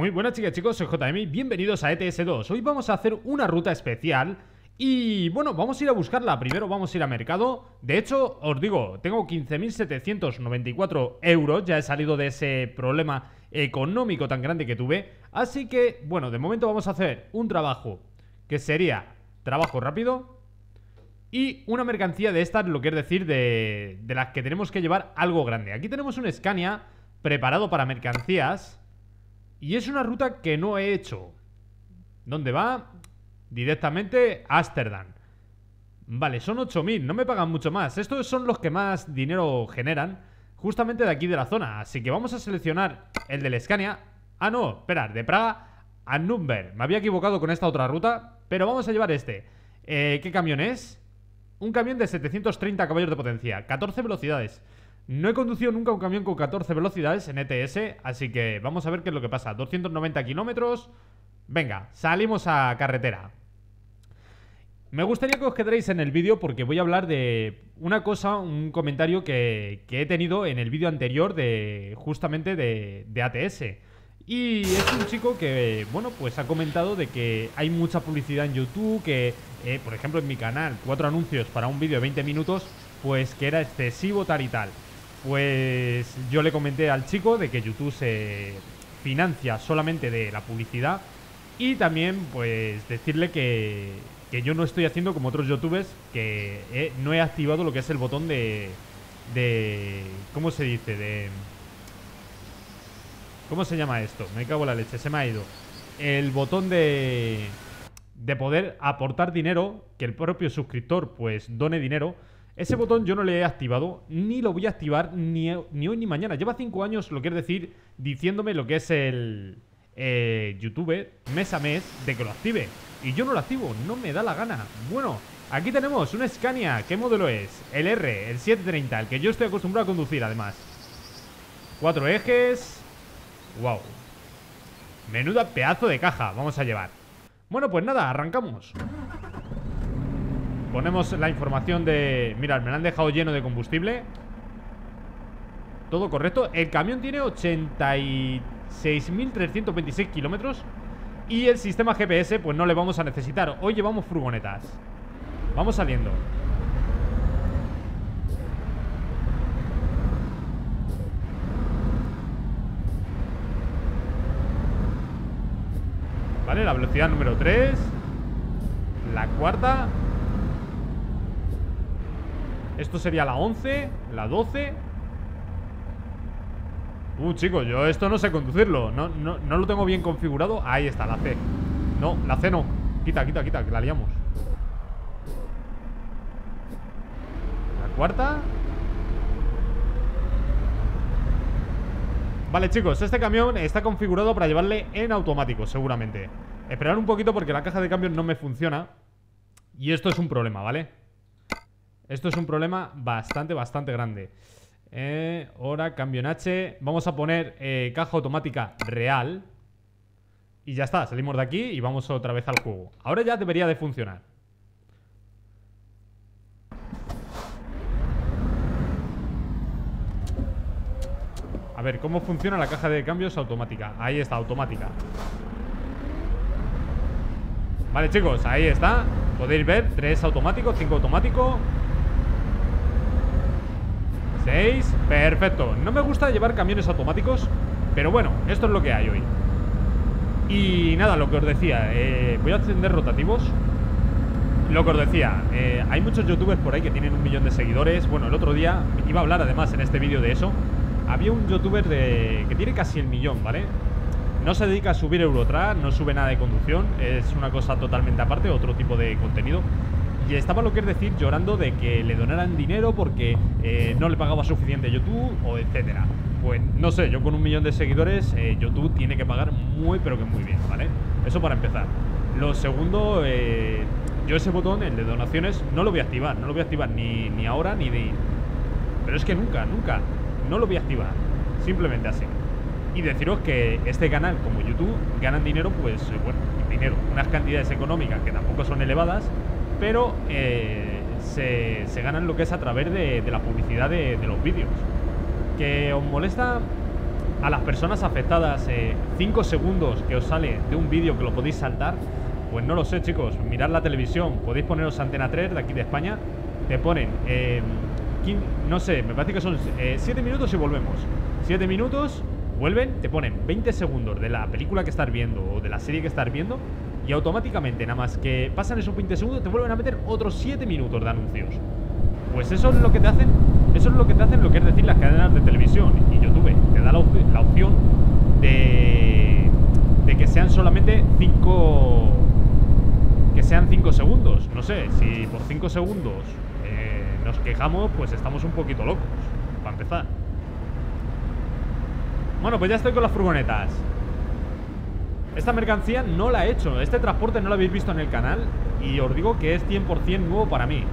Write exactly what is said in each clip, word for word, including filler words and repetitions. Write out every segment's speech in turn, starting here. Muy buenas chicas, chicos, soy J M y bienvenidos a E T S dos. Hoy vamos a hacer una ruta especial y bueno, vamos a ir a buscarla. Primero vamos a ir a mercado. De hecho, os digo, tengo quince mil setecientos noventa y cuatro euros. Ya he salido de ese problema económico tan grande que tuve. Así que, bueno, de momento vamos a hacer un trabajo que sería trabajo rápido y una mercancía de estas, lo que es decir, de, de las que tenemos que llevar algo grande. Aquí tenemos un Scania preparado para mercancías. Y es una ruta que no he hecho. ¿Dónde va? Directamente a Ámsterdam. Vale, son ocho mil, no me pagan mucho más. Estos son los que más dinero generan, justamente de aquí de la zona. Así que vamos a seleccionar el del Scania. Ah, no, esperad, de Praga a Nürnberg. Me había equivocado con esta otra ruta, pero vamos a llevar este. eh, ¿Qué camión es? Un camión de setecientos treinta caballos de potencia, catorce velocidades. No he conducido nunca un camión con catorce velocidades en E T S, así que vamos a ver qué es lo que pasa. doscientos noventa kilómetros. Venga, salimos a carretera. Me gustaría que os quedaréis en el vídeo porque voy a hablar de una cosa, un comentario que, que he tenido en el vídeo anterior de justamente de, de A T S. Y es un chico que, bueno, pues ha comentado de que hay mucha publicidad en YouTube, que, eh, por ejemplo, en mi canal, cuatro anuncios para un vídeo de veinte minutos, pues que era excesivo tal y tal. Pues yo le comenté al chico de que YouTube se financia solamente de la publicidad y también pues decirle que, que yo no estoy haciendo como otros youtubers, que he, no he activado lo que es el botón de... de ¿cómo se dice? De... ¿Cómo se llama esto? Me cago en la leche, se me ha ido. El botón de... de poder aportar dinero, que el propio suscriptor pues done dinero. Ese botón yo no le he activado, ni lo voy a activar ni, ni hoy ni mañana. Lleva cinco años, lo que es decir, diciéndome lo que es el eh, YouTube mes a mes de que lo active. Y yo no lo activo, no me da la gana. Bueno, aquí tenemos un Scania. ¿Qué modelo es? El R, el siete treinta, el que yo estoy acostumbrado a conducir además. Cuatro ejes. Wow. Menuda pedazo de caja vamos a llevar. Bueno, pues nada, arrancamos. Ponemos la información de... Mirad, me la han dejado lleno de combustible. Todo correcto. El camión tiene ochenta y seis mil trescientos veintiséis kilómetros. Y el sistema G P S pues no le vamos a necesitar. Hoy llevamos furgonetas. Vamos saliendo. Vale, la velocidad número tres. La cuarta. Esto sería la once, la doce. Uh, chicos, yo esto no sé conducirlo. No, no, no lo tengo bien configurado. Ahí está, la C. No, la C no. Quita, quita, quita, que la liamos. La cuarta. Vale, chicos, este camión está configurado para llevarle en automático, seguramente. Esperar un poquito porque la caja de cambios no me funciona. Y esto es un problema, ¿vale? Vale. Esto es un problema bastante, bastante grande. Eh, ahora, cambio en H. Vamos a poner eh, caja automática real. Y ya está, salimos de aquí y vamos otra vez al juego. Ahora ya debería de funcionar. A ver, ¿cómo funciona la caja de cambios automática? Ahí está, automática. Vale, chicos, ahí está. Podéis ver, tres automático, cinco automático... seis, perfecto. No me gusta llevar camiones automáticos, pero bueno, esto es lo que hay hoy. Y nada, lo que os decía, eh, voy a encender rotativos. Lo que os decía, eh, hay muchos youtubers por ahí que tienen un millón de seguidores. Bueno, el otro día, iba a hablar además en este vídeo de eso. Había un youtuber de, que tiene casi el millón, ¿vale? No se dedica a subir Eurotrack, no sube nada de conducción. Es una cosa totalmente aparte, otro tipo de contenido. Y estaba, lo que es decir, llorando de que le donaran dinero porque eh, no le pagaba suficiente YouTube o etcétera. Pues no sé, yo con un millón de seguidores eh, YouTube tiene que pagar muy pero que muy bien, ¿vale? Eso para empezar. Lo segundo, eh, yo ese botón, el de donaciones, no lo voy a activar. No lo voy a activar ni, ni ahora ni de... Pero es que nunca, nunca. No lo voy a activar. Simplemente así. Y deciros que este canal, como YouTube, ganan dinero, pues bueno, dinero. Unas cantidades económicas que tampoco son elevadas. Pero eh, se, se ganan lo que es a través de, de la publicidad de, de los vídeos. ¿Que os molesta? a las personas afectadas cinco eh, segundos que os sale de un vídeo que lo podéis saltar, pues no lo sé, chicos. Mirad la televisión, podéis poneros Antena tres de aquí de España, te ponen, eh, quince, no sé, me parece que son siete eh, minutos y volvemos. siete minutos, vuelven, te ponen veinte segundos de la película que estás viendo o de la serie que estás viendo y automáticamente, nada más que pasan esos veinte segundos, te vuelven a meter otros siete minutos de anuncios. Pues eso es lo que te hacen, eso es lo que te hacen, lo que es decir, las cadenas de televisión y YouTube. Te da la, op la opción de, de que sean solamente cinco, que sean cinco segundos. No sé, si por cinco segundos eh, nos quejamos, pues estamos un poquito locos, para empezar. Bueno, pues ya estoy con las furgonetas. Esta mercancía no la he hecho, este transporte no lo habéis visto en el canal y os digo que es cien por cien nuevo para mí.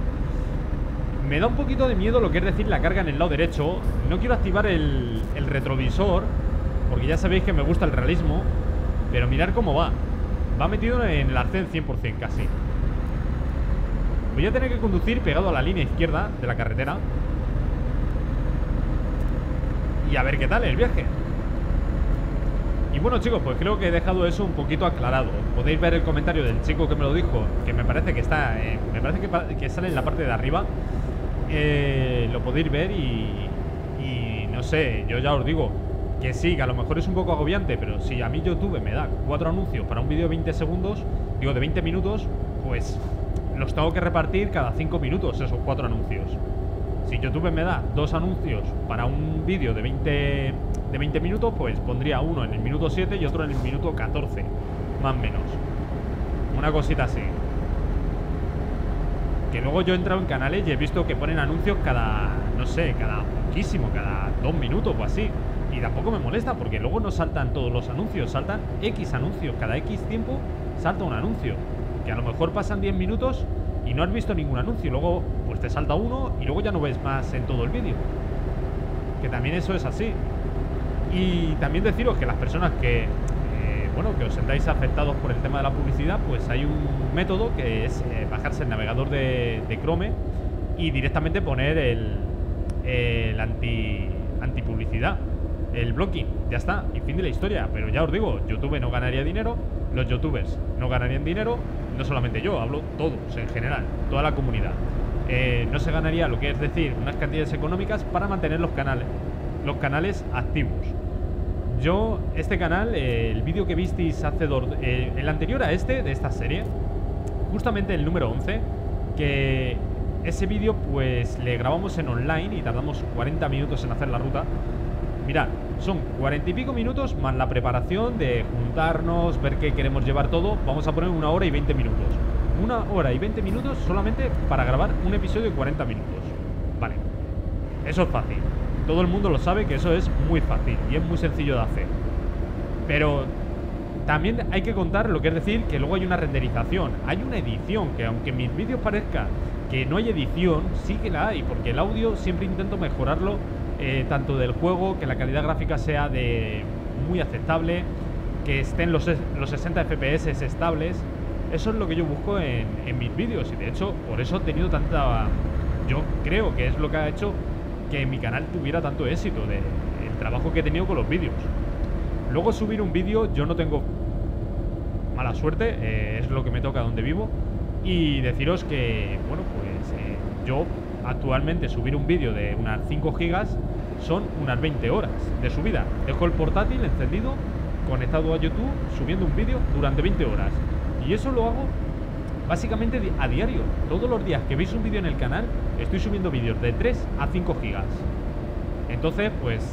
Me da un poquito de miedo lo que es decir la carga en el lado derecho. No quiero activar el, el retrovisor, porque ya sabéis que me gusta el realismo. Pero mirad cómo va. Va metido en el arcén cien por cien casi. Voy a tener que conducir pegado a la línea izquierda de la carretera. Y a ver qué tal el viaje. Y bueno, chicos, pues creo que he dejado eso un poquito aclarado. Podéis ver el comentario del chico que me lo dijo, que me parece que está, eh, me parece que, que sale en la parte de arriba. Eh, lo podéis ver y, y no sé, yo ya os digo que sí, que a lo mejor es un poco agobiante, pero si a mí YouTube me da cuatro anuncios para un vídeo de veinte segundos, digo de veinte minutos, pues los tengo que repartir cada cinco minutos esos cuatro anuncios. Si YouTube me da dos anuncios para un vídeo de veinte, de veinte minutos, pues pondría uno en el minuto siete y otro en el minuto catorce, más o menos, una cosita así. Que luego yo he entrado en canales y he visto que ponen anuncios cada, no sé, cada poquísimo, cada dos minutos o así. Y tampoco me molesta porque luego no saltan todos los anuncios, saltan X anuncios. Cada X tiempo salta un anuncio. Que a lo mejor pasan diez minutos y no has visto ningún anuncio. Luego pues te salta uno y luego ya no ves más en todo el vídeo. Que también eso es así. Y también deciros que las personas que, eh, bueno, que os sentáis afectados por el tema de la publicidad, pues hay un método que es eh, bajarse el navegador de, de Chrome y directamente poner el, el anti, anti publicidad, el blocking, ya está, y fin de la historia. Pero ya os digo, YouTube no ganaría dinero, los youtubers no ganarían dinero, no solamente yo, hablo todos en general, toda la comunidad. Eh, no se ganaría lo que es decir unas cantidades económicas para mantener los canales, los canales activos. Yo, este canal, eh, el vídeo que visteis hace dos, eh, el anterior a este, de esta serie, justamente el número once, que ese vídeo pues le grabamos en online y tardamos cuarenta minutos en hacer la ruta. Mirad, son cuarenta y pico minutos más la preparación de juntarnos, ver qué queremos llevar todo. Vamos a poner una hora y veinte minutos. Una hora y veinte minutos solamente para grabar un episodio de cuarenta minutos. Vale, eso es fácil. Todo el mundo lo sabe que eso es muy fácil y es muy sencillo de hacer. Pero también hay que contar lo que es decir que luego hay una renderización, hay una edición, que aunque en mis vídeos parezca que no hay edición, sí que la hay, porque el audio siempre intento mejorarlo. Eh, tanto del juego, que la calidad gráfica sea de muy aceptable, que estén los, los sesenta F P S estables. Eso es lo que yo busco en, en mis vídeos y de hecho por eso he tenido tanta, yo creo que es lo que ha hecho que mi canal tuviera tanto éxito, de, el trabajo que he tenido con los vídeos. Luego subir un vídeo, yo no tengo mala suerte, eh, es lo que me toca donde vivo. Y deciros que, bueno, pues eh, yo actualmente subir un vídeo de unas cinco gigas son unas veinte horas de subida. Dejo el portátil encendido, conectado a YouTube, subiendo un vídeo durante veinte horas. Y eso lo hago básicamente a diario. Todos los días que veis un vídeo en el canal, estoy subiendo vídeos de tres a cinco gigas. Entonces, pues,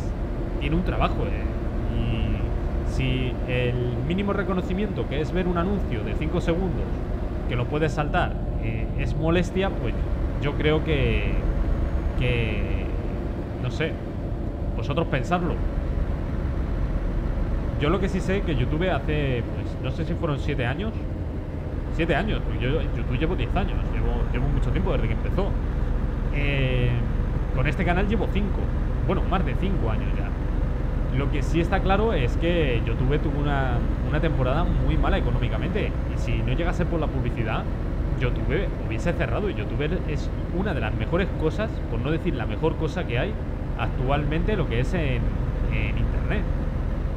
tiene un trabajo. ¿eh? Y si el mínimo reconocimiento, que es ver un anuncio de cinco segundos, que lo puedes saltar, eh, es molestia, pues yo creo que, que, no sé, vosotros pensadlo. Yo lo que sí sé que YouTube hace, pues, no sé si fueron siete años, siete años, porque yo en YouTube llevo diez años, llevo, llevo mucho tiempo desde que empezó. Eh, con este canal llevo cinco, bueno, más de cinco años ya. Lo que sí está claro es que YouTube tuvo una, una temporada muy mala económicamente y si no llegase por la publicidad, YouTube hubiese cerrado. Y YouTube es una de las mejores cosas, por no decir la mejor cosa que hay actualmente, lo que es en, en Internet.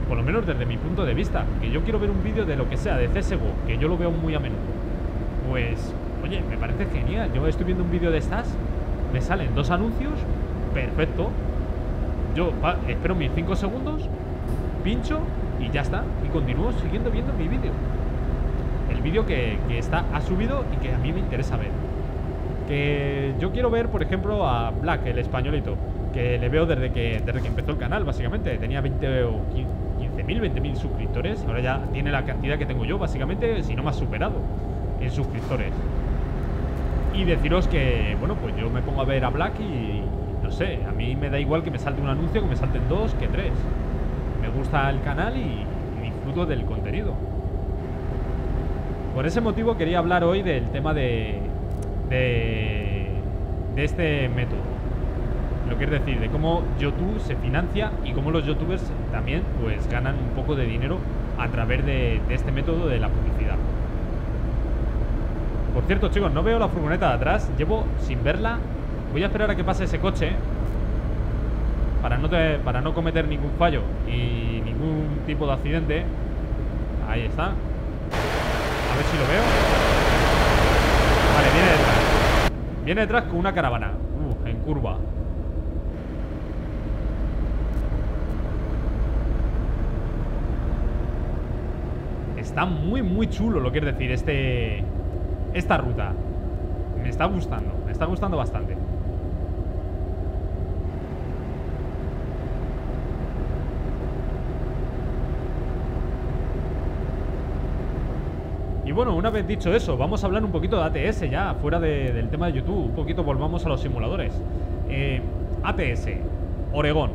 por lo menos desde mi punto de vista, que yo quiero ver un vídeo de lo que sea, de C S G O, que yo lo veo muy a menudo, pues, oye, me parece genial. Yo estoy viendo un vídeo de estas, me salen dos anuncios, perfecto. Yo espero mis cinco segundos, pincho y ya está, y continúo siguiendo viendo mi vídeo, el vídeo que, que está, ha subido y que a mí me interesa ver. Que yo quiero ver, por ejemplo, a Black, el españolito, que le veo desde que, desde que empezó el canal, básicamente. Tenía veinte o quince mil, veinte mil suscriptores. Ahora ya tiene la cantidad que tengo yo, básicamente, si no me ha superado en suscriptores. Y deciros que, bueno, pues yo me pongo a ver a Black y, no sé, a mí me da igual que me salte un anuncio, que me salten dos, que tres. Me gusta el canal y, y disfruto del contenido. Por ese motivo quería hablar hoy del tema de, de, de este método. Lo que es decir, de cómo YouTube se financia y cómo los youtubers también pues ganan un poco de dinero a través de, de este método de la publicidad. Por cierto, chicos, no veo la furgoneta de atrás, llevo sin verla. Voy a esperar a que pase ese coche para no, te, para no cometer ningún fallo y ningún tipo de accidente. Ahí está. A ver si lo veo. Vale, viene detrás. Viene detrás con una caravana. Uh, en curva. Está muy, muy chulo lo que es decir este, esta ruta. Me está gustando, me está gustando bastante. Y bueno, una vez dicho eso, vamos a hablar un poquito de A T S ya, fuera de, del tema de YouTube. Un poquito volvamos a los simuladores. eh, A T S, Oregón,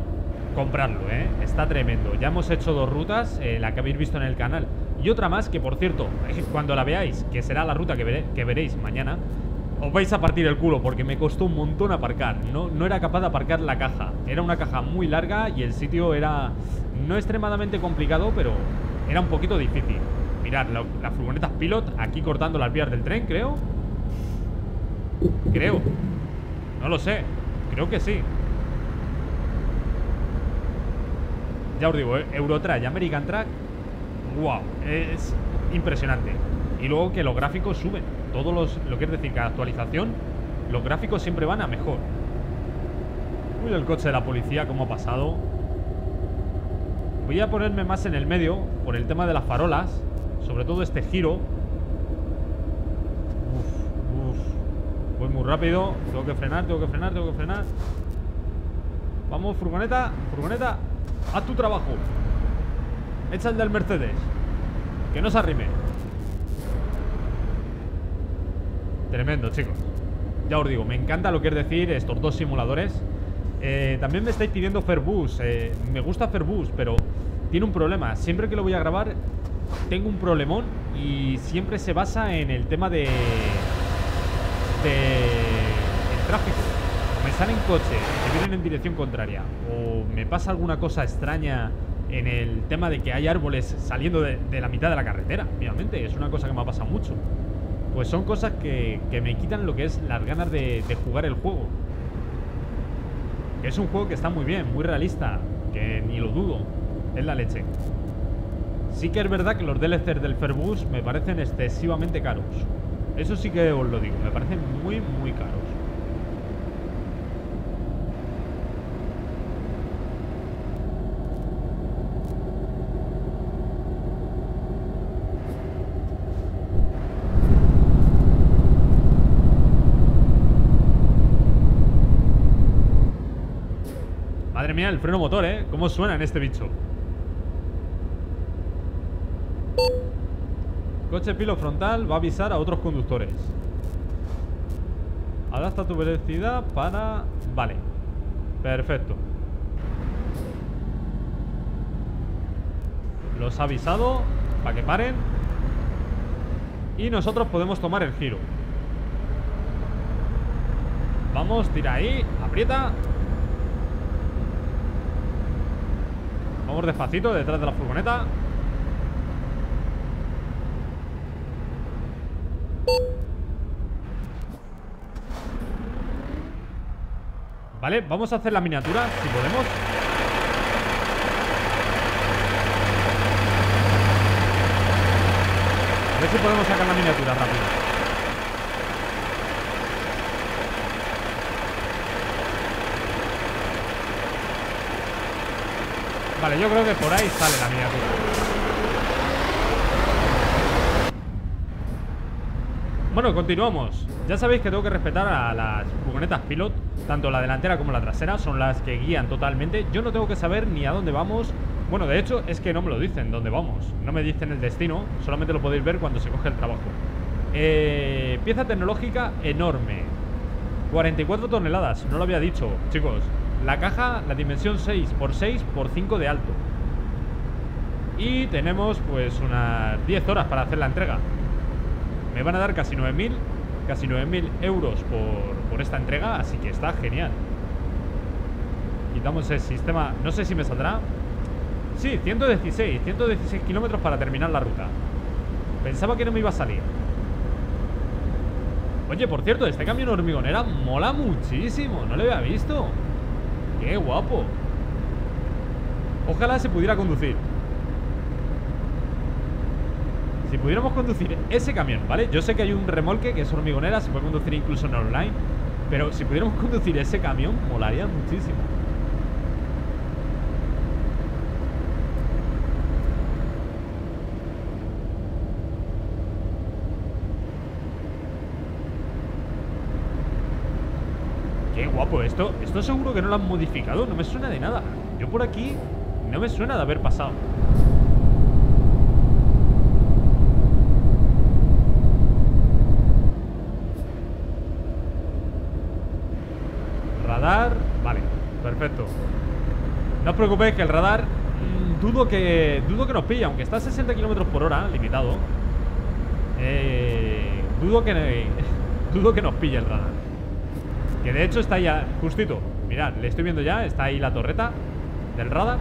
comprarlo, ¿eh? Está tremendo. Ya hemos hecho dos rutas, eh, la que habéis visto en el canal y otra más que, por cierto, cuando la veáis, que será la ruta que, veré, que veréis mañana, os vais a partir el culo porque me costó un montón aparcar. No, no era capaz de aparcar la caja. Era una caja muy larga y el sitio era no extremadamente complicado, pero era un poquito difícil. Mirad, la, las furgonetas pilot aquí cortando las vías del tren, creo. Creo. No lo sé. Creo que sí. Ya os digo, ¿eh? Eurotrack, American Track. Wow, es impresionante. Y luego que los gráficos suben. Todos los, lo que es decir, cada actualización, los gráficos siempre van a mejor. Uy, el coche de la policía, cómo ha pasado. Voy a ponerme más en el medio por el tema de las farolas, sobre todo este giro. Uf, uf. Voy muy rápido. Tengo que frenar, tengo que frenar, tengo que frenar. Vamos, furgoneta, furgoneta, haz tu trabajo. Echa el del Mercedes, que no se arrime. Tremendo, chicos. Ya os digo, me encanta lo que es decir estos dos simuladores. eh, También me estáis pidiendo Fairbus. eh, Me gusta Fairbus, pero tiene un problema. Siempre que lo voy a grabar tengo un problemón y siempre se basa en el tema de... de... el tráfico. O me salen coches que vienen en dirección contraria, o me pasa alguna cosa extraña en el tema de que hay árboles saliendo de, de la mitad de la carretera. Obviamente, es una cosa que me ha pasado mucho. Pues son cosas que, que me quitan lo que es las ganas de, de jugar el juego. Es un juego que está muy bien, muy realista, que ni lo dudo, es la leche. Sí que es verdad que los D L Cs del Fairbus me parecen excesivamente caros. Eso sí que os lo digo, me parecen muy, muy caros. Madre mía, el freno motor, ¿eh? ¿Cómo suena en este bicho? Coche pilo frontal va a avisar a otros conductores. Adapta tu velocidad para... Vale. Perfecto. Los ha avisado para que paren. Y nosotros podemos tomar el giro. Vamos, tira ahí, aprieta. Vamos despacito detrás de la furgoneta. Vale, vamos a hacer la miniatura, si podemos. si podemos sacar la miniatura rápido. Vale, yo creo que por ahí sale la miniatura. Bueno, continuamos. Ya sabéis que tengo que respetar a las furgonetas pilot, tanto la delantera como la trasera, son las que guían totalmente. Yo no tengo que saber ni a dónde vamos. Bueno, de hecho, es que no me lo dicen dónde vamos. No me dicen el destino, solamente lo podéis ver cuando se coge el trabajo. eh, Pieza tecnológica enorme, cuarenta y cuatro toneladas, no lo había dicho, chicos. La caja, la dimensión seis por seis por cinco de alto. Y tenemos pues unas diez horas para hacer la entrega. Me van a dar casi nueve mil, casi nueve mil euros por, por esta entrega, así que está genial. Quitamos el sistema, no sé si me saldrá. Sí, ciento dieciséis kilómetros para terminar la ruta. Pensaba que no me iba a salir. Oye, por cierto, este camión hormigonera mola muchísimo, no lo había visto. ¡Qué guapo! Ojalá se pudiera conducir. Si pudiéramos conducir ese camión, ¿vale? Yo sé que hay un remolque que es hormigonera, se puede conducir incluso en online, pero si pudiéramos conducir ese camión, molaría muchísimo. Qué guapo esto. Esto seguro que no lo han modificado. No me suena de nada. Yo por aquí no me suena de haber pasado. Radar. Vale, perfecto. No os preocupéis que el radar mmm, dudo que dudo que nos pille. Aunque está a sesenta kilómetros por hora, limitado, eh, dudo que dudo que nos pille el radar. Que de hecho está ya justito. Mirad, le estoy viendo ya. Está ahí la torreta del radar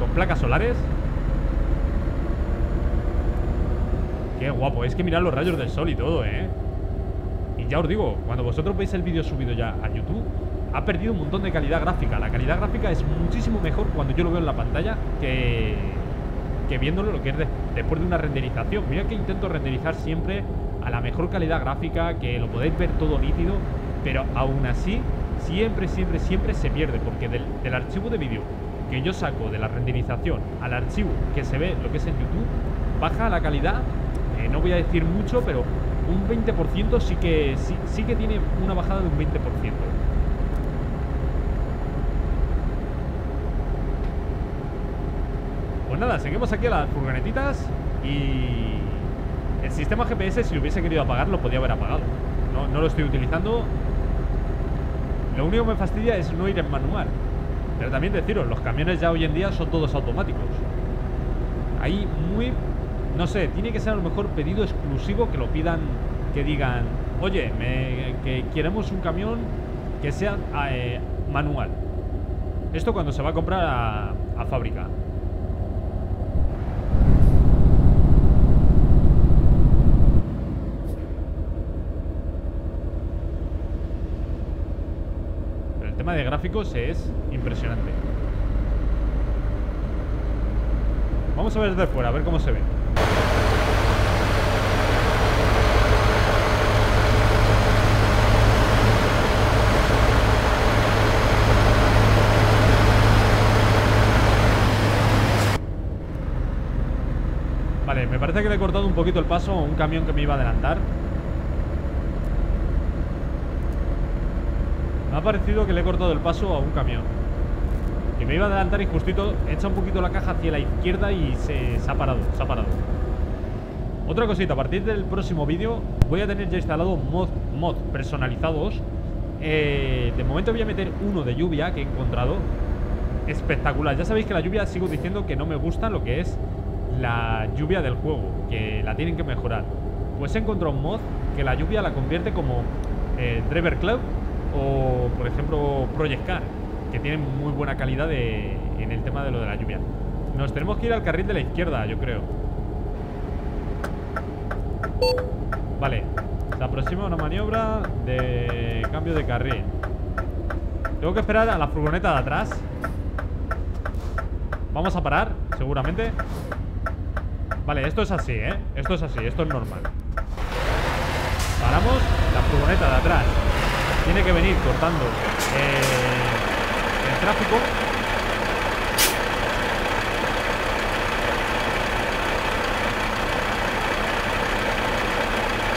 con placas solares. Qué guapo. Es que mirad los rayos del sol y todo, ¿eh? Y ya os digo, cuando vosotros veis el vídeo subido ya a YouTube, ha perdido un montón de calidad gráfica. La calidad gráfica es muchísimo mejor cuando yo lo veo en la pantalla que, que viéndolo lo que es de, después de una renderización. Mirad que intento renderizar siempre a la mejor calidad gráfica, que lo podéis ver todo nítido. Pero aún así, siempre, siempre, siempre se pierde. Porque del, del archivo de vídeo que yo saco de la renderización al archivo que se ve, lo que es en YouTube, baja la calidad, eh, no voy a decir mucho, pero un veinte por ciento sí que, sí, sí que tiene una bajada de un veinte por ciento. Pues nada, seguimos aquí a las furgonetitas. Y el sistema G P S, si lo hubiese querido apagar, lo podía haber apagado. No, no lo estoy utilizando. Lo único que me fastidia es no ir en manual. Pero también deciros, los camiones ya hoy en día son todos automáticos. Ahí muy... No sé, tiene que ser a lo mejor pedido exclusivo, que lo pidan, que digan, oye, me, que queremos un camión que sea eh, manual. Esto cuando se va a comprar a, a fábrica. De gráficos es impresionante. Vamos a ver desde fuera, a ver cómo se ve. Vale, me parece que le he cortado un poquito el paso a un camión que me iba a adelantar. Me ha parecido que le he cortado el paso a un camión que me iba a adelantar y justito echa un poquito la caja hacia la izquierda y se, se ha parado, se ha parado. Otra cosita, a partir del próximo vídeo voy a tener ya instalado mod, mod personalizados. eh, De momento voy a meter uno de lluvia que he encontrado. Espectacular. Ya sabéis que la lluvia, sigo diciendo que no me gusta lo que es la lluvia del juego, que la tienen que mejorar. Pues he encontrado un mod que la lluvia la convierte como eh, Driver Club o, por ejemplo, Project Car, que tienen muy buena calidad de, en el tema de lo de la lluvia. Nos tenemos que ir al carril de la izquierda, yo creo. Vale, se aproxima una maniobra de cambio de carril. Tengo que esperar a la furgoneta de atrás. Vamos a parar, seguramente. Vale, esto es así, ¿eh? Esto es así, esto es normal. Paramos, la furgoneta de atrás tiene que venir cortando eh, el tráfico.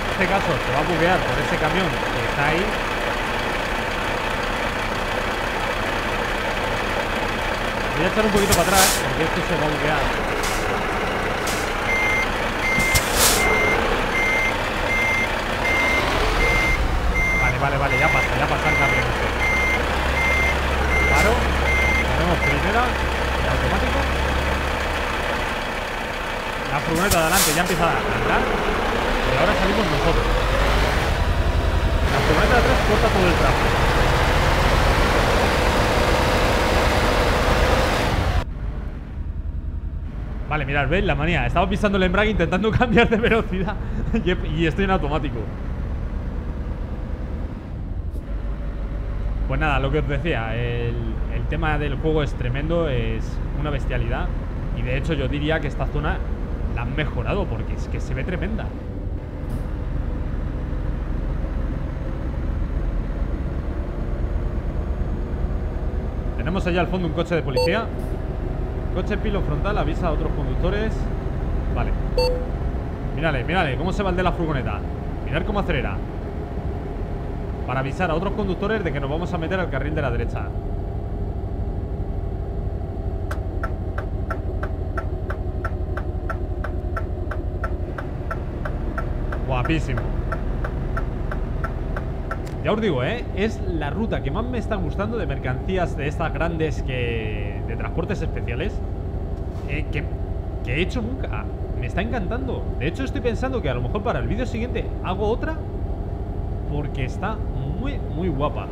En este caso se va a buguear por ese camión que está ahí. Voy a echar un poquito para atrás porque esto se va a buguear. Vale, vale, ya pasa, ya pasa el camión. Paro, ponemos primera, el automático. La furgoneta de adelante ya empieza a andar. Y ahora salimos nosotros. La furgoneta de atrás corta todo el tráfico. Vale, mirad, ¿veis la manía? Estaba pisando el embrague intentando cambiar de velocidad y estoy en automático. Pues nada, lo que os decía, el, el tema del juego es tremendo, es una bestialidad. Y de hecho yo diría que esta zona la han mejorado porque es que se ve tremenda. Tenemos allá al fondo un coche de policía. Coche pilo frontal, avisa a otros conductores. Vale. Mírale, mírale, cómo se va el de la furgoneta. Mirad cómo acelera. Para avisar a otros conductores de que nos vamos a meter al carril de la derecha. Guapísimo. Ya os digo, ¿eh? Es la ruta que más me está gustando de mercancías de estas grandes que... de transportes especiales eh, que... que he hecho nunca. Me está encantando. De hecho estoy pensando que a lo mejor para el vídeo siguiente hago otra, porque está muy, muy guapa.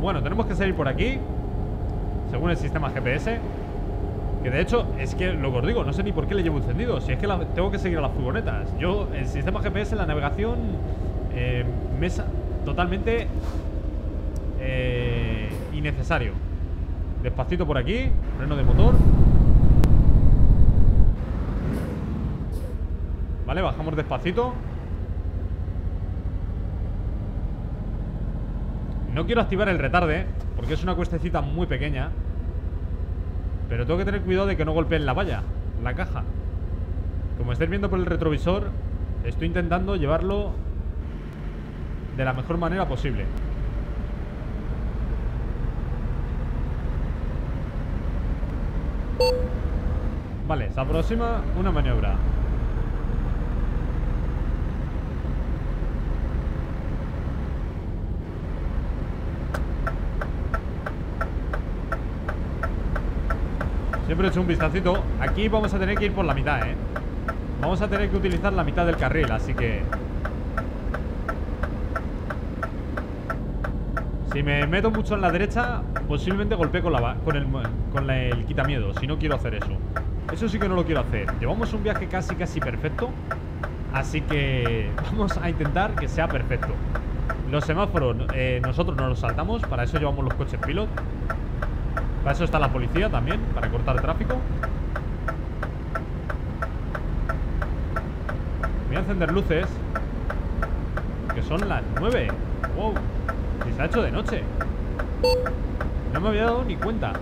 Bueno, tenemos que salir por aquí según el sistema G P S. Que de hecho, es que lo que os digo, no sé ni por qué le llevo encendido. Si es que la, tengo que seguir a las furgonetas. Yo, el sistema G P S, la navegación eh, me es totalmente eh, innecesario. Despacito por aquí. Freno de motor. Vale, bajamos despacito. No quiero activar el retarde porque es una cuestecita muy pequeña, pero tengo que tener cuidado de que no golpeen la valla, la caja. Como estáis viendo por el retrovisor, estoy intentando llevarlo de la mejor manera posible. Vale, se aproxima una maniobra. Siempre he hecho un vistacito. Aquí vamos a tener que ir por la mitad, ¿eh? Vamos a tener que utilizar la mitad del carril, así que... si me meto mucho en la derecha, posiblemente golpeé con, la, con, el, con la, el quitamiedo, si no quiero hacer eso. Eso sí que no lo quiero hacer. Llevamos un viaje casi, casi perfecto, así que vamos a intentar que sea perfecto. Los semáforos eh, nosotros no los saltamos, para eso llevamos los coches pilot. Para eso está la policía también, para cortar tráfico. Voy a encender luces, que son las nueve. Wow, y se ha hecho de noche. No me había dado ni cuenta.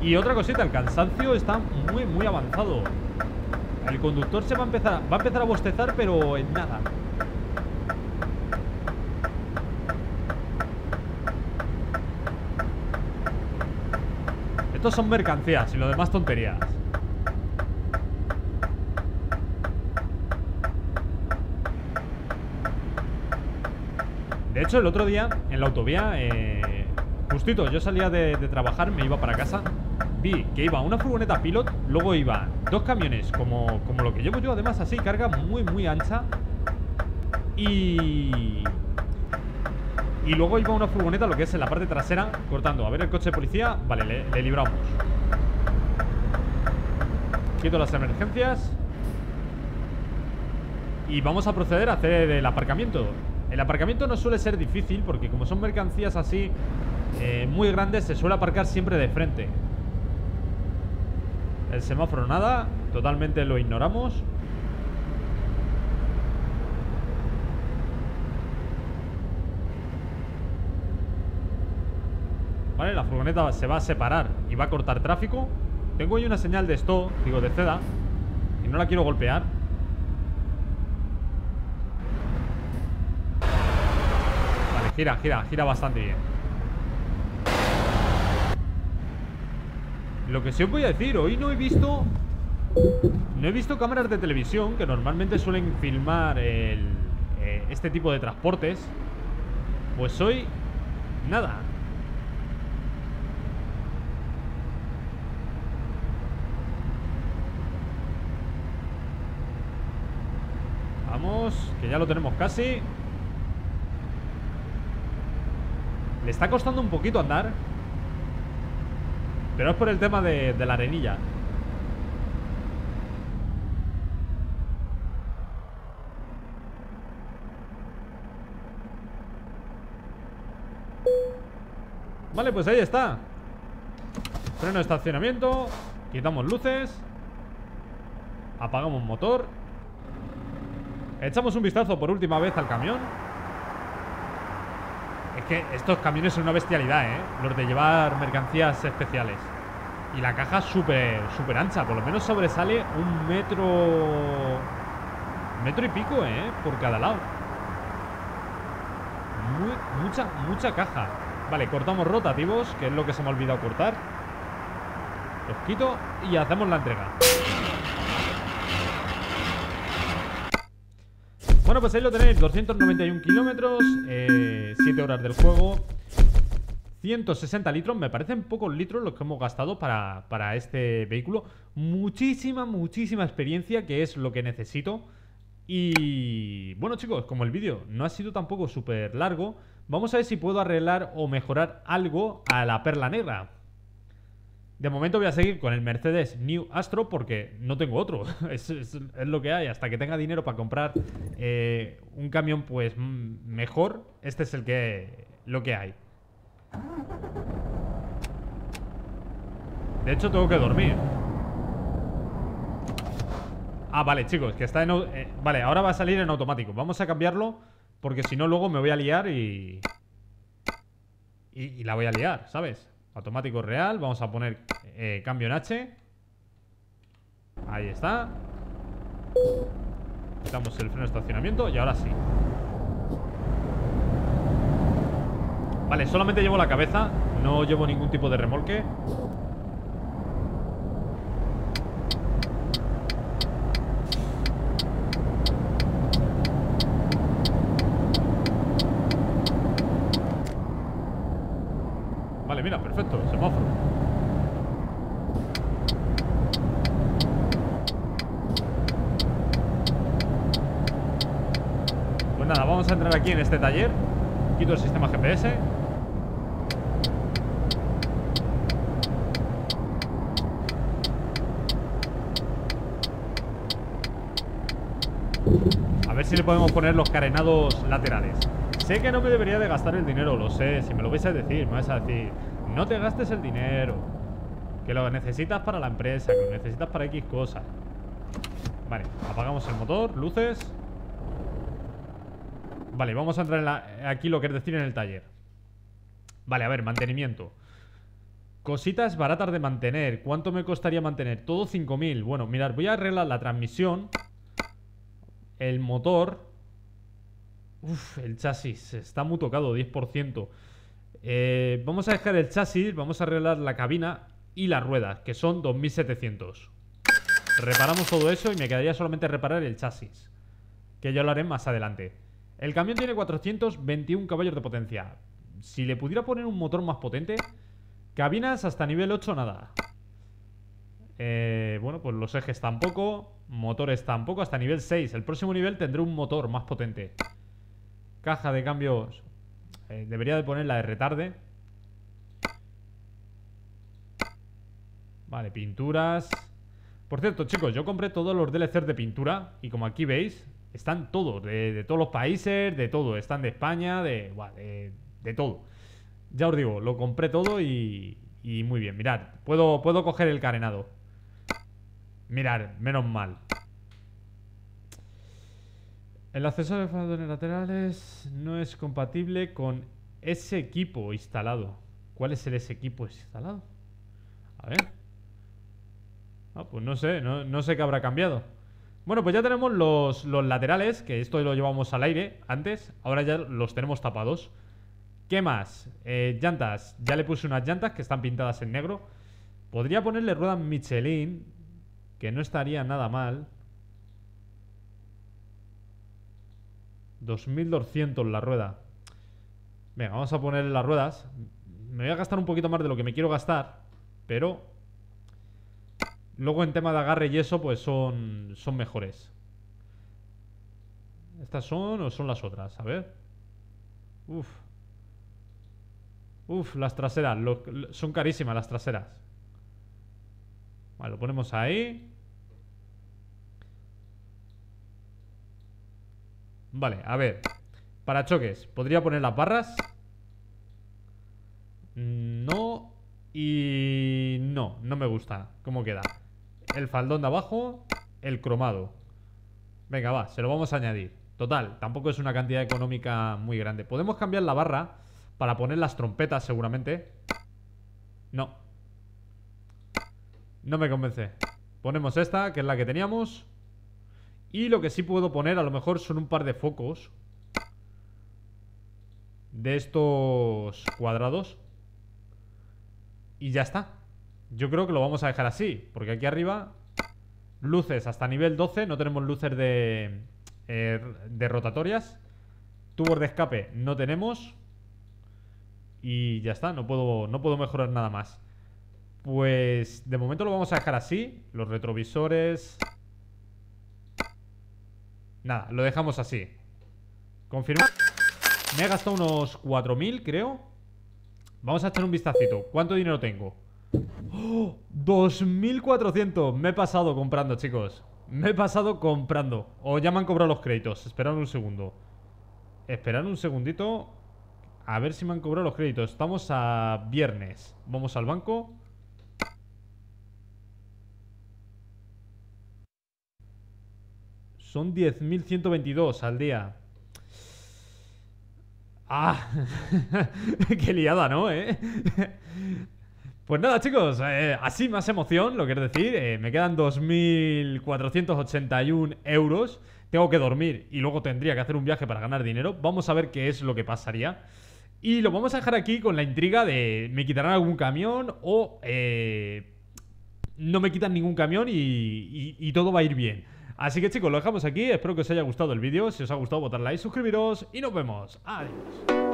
Y otra cosita, el cansancio está muy, muy avanzado. El conductor se va a empezar, va a empezar a bostezar, pero en nada. Estos son mercancías y lo demás tonterías. De hecho, el otro día en la autovía, eh, justito, yo salía de, de trabajar, me iba para casa. Vi que iba una furgoneta pilot, luego iba dos camiones, como, como lo que llevo yo, además así, carga muy, muy ancha. Y... y luego iba una furgoneta, lo que es en la parte trasera, cortando. A ver el coche de policía. Vale, le, le libramos. Quito las emergencias. Y vamos a proceder a hacer el aparcamiento. El aparcamiento no suele ser difícil porque como son mercancías así eh, muy grandes, se suele aparcar siempre de frente. El semáforo nada, totalmente lo ignoramos. Vale, la furgoneta se va a separar y va a cortar tráfico. Tengo ahí una señal de stop, digo de ceda, y no la quiero golpear. Vale, gira, gira, gira bastante bien. Lo que sí os voy a decir, hoy no he visto No he visto cámaras de televisión, que normalmente suelen filmar el, eh, este tipo de transportes. Pues hoy nada. Vamos, que ya lo tenemos casi. Le está costando un poquito andar, pero es por el tema de, de la arenilla. Vale, pues ahí está. Freno de estacionamiento. Quitamos luces. Apagamos motor. Echamos un vistazo por última vez al camión. Es que estos camiones son una bestialidad, ¿eh? Los de llevar mercancías especiales. Y la caja súper, súper ancha. Por lo menos sobresale un metro... Metro y pico, ¿eh? Por cada lado. Muy, mucha, mucha caja. Vale, cortamos rotativos, que es lo que se me ha olvidado cortar. Los quito y hacemos la entrega. Bueno, pues ahí lo tenéis, doscientos noventa y uno kilómetros, eh, siete horas del juego, ciento sesenta litros. Me parecen pocos litros los que hemos gastado para, para este vehículo. Muchísima, muchísima experiencia, que es lo que necesito. Y bueno, chicos, como el vídeo no ha sido tampoco súper largo, vamos a ver si puedo arreglar o mejorar algo a la perla negra. De momento voy a seguir con el Mercedes New Astro porque no tengo otro. Es, es, es lo que hay. Hasta que tenga dinero para comprar eh, un camión pues mejor, este es el que lo que hay. De hecho tengo que dormir. Ah, vale, chicos, que está en... Eh, vale, ahora va a salir en automático. Vamos a cambiarlo porque si no luego me voy a liar y... Y, y la voy a liar, ¿sabes? Automático real, vamos a poner eh, cambio en H. Ahí está. Quitamos el freno de estacionamiento y ahora sí. Vale, solamente llevo la cabeza, no llevo ningún tipo de remolque. Mira, perfecto, semáforo. Pues nada, vamos a entrar aquí en este taller. Quito el sistema G P S. A ver si le podemos poner los carenados laterales. Sé que no me debería de gastar el dinero, lo sé. Si me lo vais a decir, me vais a decir... No te gastes el dinero, que lo necesitas para la empresa, que lo necesitas para X cosas. Vale, apagamos el motor, luces. Vale, vamos a entrar en la, aquí lo que es decir en el taller. Vale, a ver, mantenimiento. Cositas baratas de mantener. ¿Cuánto me costaría mantener? Todo cinco mil. Bueno, mirad, voy a arreglar la transmisión, el motor. Uf, el chasis está muy tocado, diez por ciento. Eh, vamos a dejar el chasis, vamos a arreglar la cabina y las ruedas, que son dos mil setecientos. Reparamos todo eso y me quedaría solamente reparar el chasis, que ya lo haré más adelante. El camión tiene cuatrocientos veintiuno caballos de potencia. Si le pudiera poner un motor más potente. Cabinas hasta nivel ocho, nada. eh, Bueno, pues los ejes tampoco. Motores tampoco, hasta nivel seis. El próximo nivel tendré un motor más potente. Caja de cambios... Debería de poner la de retarde. Vale, pinturas. Por cierto, chicos, yo compré todos los D L Cs de pintura. Y como aquí veis, Están todos, de, de todos los países, de todo. Están de España, de, buah, de, de todo. Ya os digo, lo compré todo y, y muy bien. Mirad, puedo, puedo coger el carenado. Mirad, menos mal. El accesorio de faroles laterales no es compatible con ese equipo instalado. ¿Cuál es el ese equipo instalado? A ver. Ah, pues no sé, no, no sé qué habrá cambiado. Bueno, pues ya tenemos los, los laterales, que esto lo llevamos al aire antes. Ahora ya los tenemos tapados. ¿Qué más? Eh, llantas. Ya le puse unas llantas que están pintadas en negro. Podría ponerle ruedas Michelin, que no estaría nada mal. dos mil doscientos la rueda. Venga, vamos a ponerle las ruedas. Me voy a gastar un poquito más de lo que me quiero gastar, pero... luego en tema de agarre y eso, pues son, son mejores. ¿Estas son o son las otras? A ver. Uf. Uf, las traseras. Lo, lo, son carísimas las traseras. Vale, lo ponemos ahí. Vale, a ver. Para choques. ¿Podría poner las barras? No. Y no, no me gusta cómo queda. El faldón de abajo, el cromado. Venga, va, se lo vamos a añadir. Total, tampoco es una cantidad económica muy grande. Podemos cambiar la barra para poner las trompetas seguramente. No. No me convence. Ponemos esta, que es la que teníamos. Y lo que sí puedo poner a lo mejor son un par de focos de estos cuadrados. Y ya está. Yo creo que lo vamos a dejar así, porque aquí arriba luces hasta nivel doce. No tenemos luces de, eh, de rotatorias. Tubos de escape no tenemos. Y ya está, no puedo, no puedo mejorar nada más. Pues de momento lo vamos a dejar así. Los retrovisores... nada, lo dejamos así. Confirmar. Me he gastado unos cuatro mil, creo. Vamos a echar un vistacito. ¿Cuánto dinero tengo? ¡Oh! dos mil cuatrocientos. Me he pasado comprando, chicos. Me he pasado comprando. O ya me han cobrado los créditos. Esperad un segundo. Esperad un segundito. A ver si me han cobrado los créditos. Estamos a viernes. Vamos al banco. Son diez mil ciento veintidós al día. Ah, qué liada, ¿no? ¿Eh? Pues nada, chicos, eh, así más emoción, lo quiero decir. Eh, me quedan dos mil cuatrocientos ochenta y un euros. Tengo que dormir y luego tendría que hacer un viaje para ganar dinero. Vamos a ver qué es lo que pasaría. Y lo vamos a dejar aquí con la intriga de me quitarán algún camión o eh, no me quitan ningún camión y, y, y todo va a ir bien. Así que chicos, lo dejamos aquí, espero que os haya gustado el vídeo, si os ha gustado botad like, suscribiros y nos vemos, adiós.